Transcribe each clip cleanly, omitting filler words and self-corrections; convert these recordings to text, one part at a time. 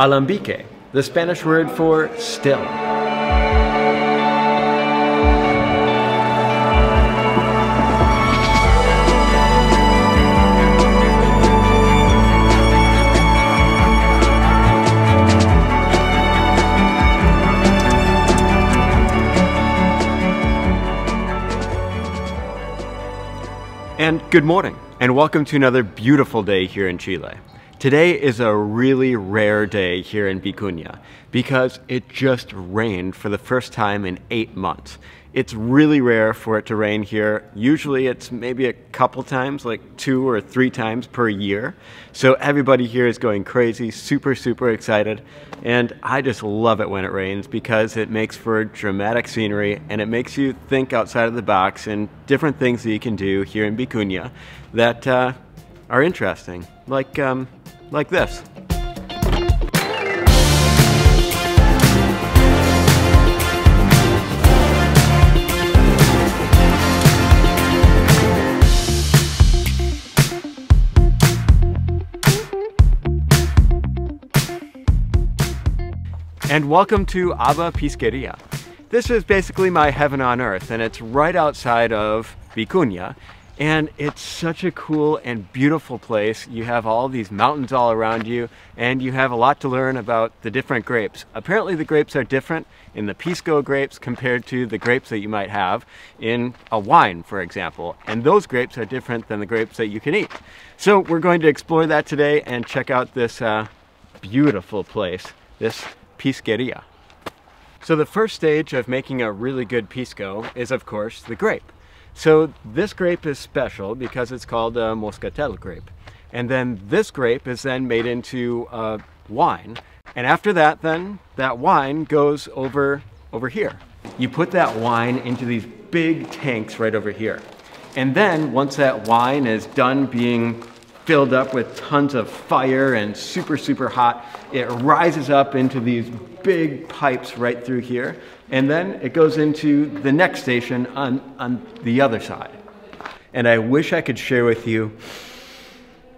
Alambique, the Spanish word for still. And good morning, and welcome to another beautiful day here in Chile. Today is a really rare day here in Vicuña because it just rained for the first time in 8 months. It's really rare for it to rain here. Usually it's maybe a couple times, like 2 or 3 times per year. So everybody here is going crazy, super excited. And I just love it when it rains because it makes for dramatic scenery and it makes you think outside of the box and different things that you can do here in Vicuña that are interesting, like this. And welcome to Aba Pisquería. This is basically my heaven on earth, and it's right outside of Vicuña, and it's such a cool and beautiful place. You have all these mountains all around you, and you have a lot to learn about the different grapes. Apparently the grapes are different in the Pisco grapes compared to the grapes that you might have in a wine, for example, and those grapes are different than the grapes that you can eat. So we're going to explore that today and check out this beautiful place, this Pisquería. So the first stage of making a really good pisco is, of course, the grape. So this grape is special because it's called a Moscatel grape. And then this grape is then made into wine. And after that, then that wine goes over here. You put that wine into these big tanks right over here. And then once that wine is done being filled up with tons of fire and super hot, it rises up into these big pipes right through here, and then it goes into the next station on the other side. And I wish I could share with you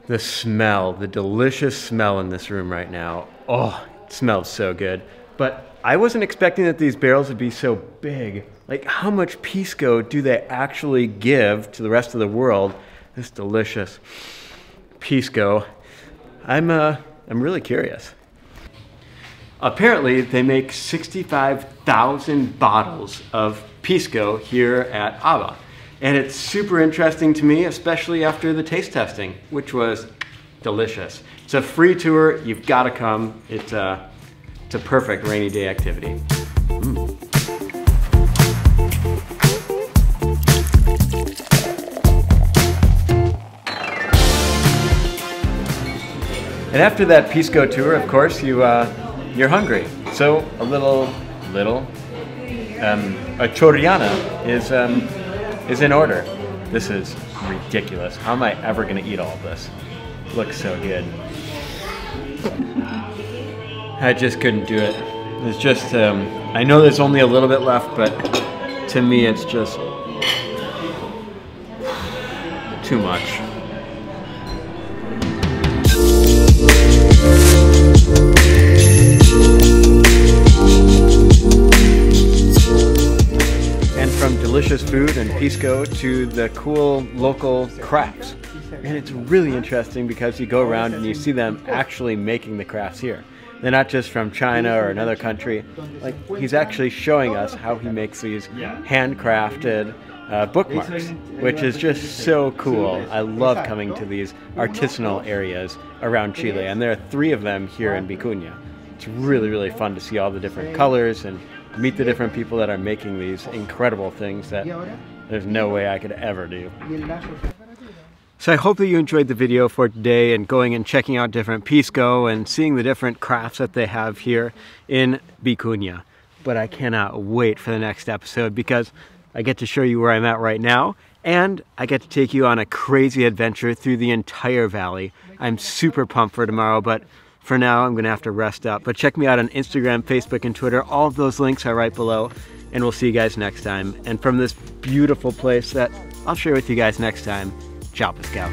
the smell, the delicious smell in this room right now. Oh, it smells so good. But I wasn't expecting that these barrels would be so big. Like, how much pisco do they actually give to the rest of the world? This delicious pisco. I'm really curious. Apparently they make 65,000 bottles of pisco here at Aba, and it's super interesting to me, especially after the taste testing, which was delicious. It's a free tour. You've got to come. It's a perfect rainy day activity. And after that pisco tour, of course, you're hungry. So a a choriana is in order. This is ridiculous. How am I ever gonna eat all this? Looks so good. I just couldn't do it. It's just, I know there's only a little bit left, but to me it's just too much. Delicious food and pisco to the cool local crafts. And it's really interesting because you go around and you see them actually making the crafts here. They're not just from China or another country. Like, he's actually showing us how he makes these handcrafted bookmarks, which is just so cool. I love coming to these artisanal areas around Chile, and there are 3 of them here in Vicuña. It's really fun to see all the different colors and meet the different people that are making these incredible things that there's no way I could ever do. So I hope that you enjoyed the video for today and going and checking out different pisco and seeing the different crafts that they have here in Vicuña. But I cannot wait for the next episode because I get to show you where I'm at right now, and I get to take you on a crazy adventure through the entire valley. I'm super pumped for tomorrow, but for now, I'm gonna have to rest up. But check me out on Instagram, Facebook, and Twitter. All of those links are right below, and we'll see you guys next time. And from this beautiful place that I'll share with you guys next time, ciao, Pisco.